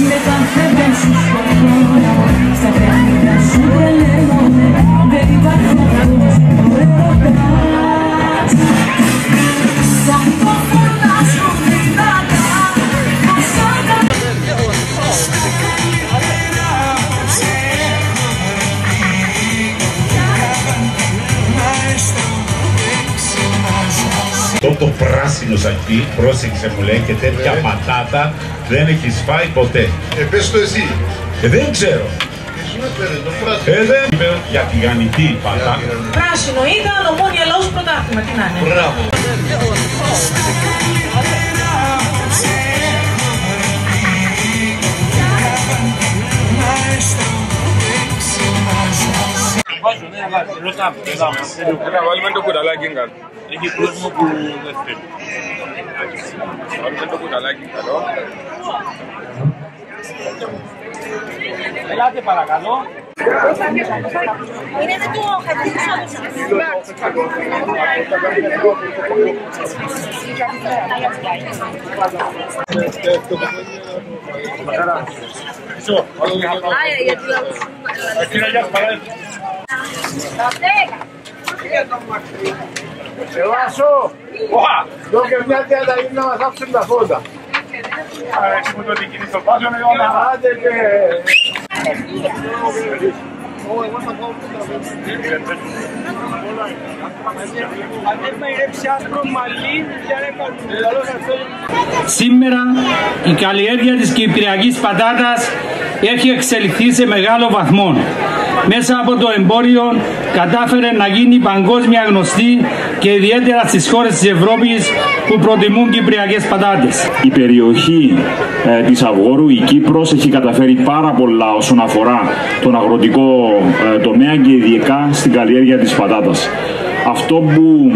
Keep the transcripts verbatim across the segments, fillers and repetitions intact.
Μετά φεύγαν σου σκοτώνα, στα παιχνίδια σου τρελαίνονται. Δεν υπάρχουν άλλους που ερωτάς. Σαν το φωτά σου δυνατά, σαν τα... Τότο πράσινο σακί, πρόσεξε μου λέει, και τέτοια πατάτα δεν έχεις φάει ποτέ. Ε, πες το εσύ. Ε, δεν ξέρω. Ε, δεν ξέρω. Για τηγανική πατάτα. Πράσινο ήταν, Ομόνια Λαός πρωτάθλημα, τι να είναι. Μπράβο. Να βάλουμε το κουραλάκι εγκαλώ. Έχει κόσμο που δεν θέλει. Να βάλουμε το κουραλάκι εγκαλώ. Ελάτε παρακαλώ. Είναι με το χαρτί. Ελάσσο! Εδώ και μια τριάντα να μας άψουν τα φώτα. Έχουμε το δικίνη στο πάζο με όλα. Άντε και... Εγώ θα πάω πίσω. Σήμερα η καλλιέργεια της κυπριακής πατάτας έχει εξελιχθεί σε μεγάλο βαθμό. Μέσα από το εμπόριο κατάφερε να γίνει παγκόσμια γνωστή και ιδιαίτερα στις χώρες της Ευρώπης που προτιμούν κυπριακές πατάτες. Η περιοχή ε, της Αυγόρου, η Κύπρος, έχει καταφέρει πάρα πολλά όσον αφορά τον αγροτικό ε, τομέα και ειδικά στην καλλιέργεια της πατάτας. Αυτό που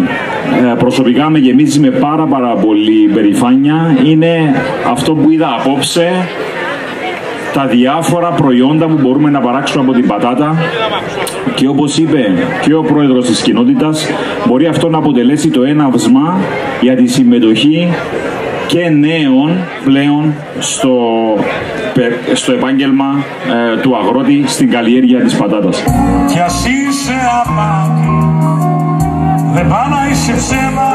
ε, προσωπικά με γεμίζει με πάρα πάρα πολύ περηφάνεια είναι αυτό που είδα απόψε, τα διάφορα προϊόντα που μπορούμε να παράξουμε από την πατάτα και όπως είπε και ο πρόεδρος της κοινότητας, μπορεί αυτό να αποτελέσει το έναυσμα για τη συμμετοχή και νέων πλέον στο, στο επάγγελμα ε, του αγρότη στην καλλιέργεια της πατάτας. Κι ας είσαι απάτη, δεν πά να είσαι ψέμα,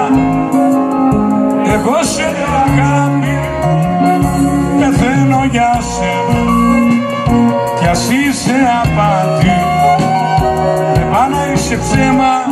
εγώ σε αγάπη, πεθαίνω για σένα. Κι ας είσαι απάτη, δεν πά να είσαι ψέμα,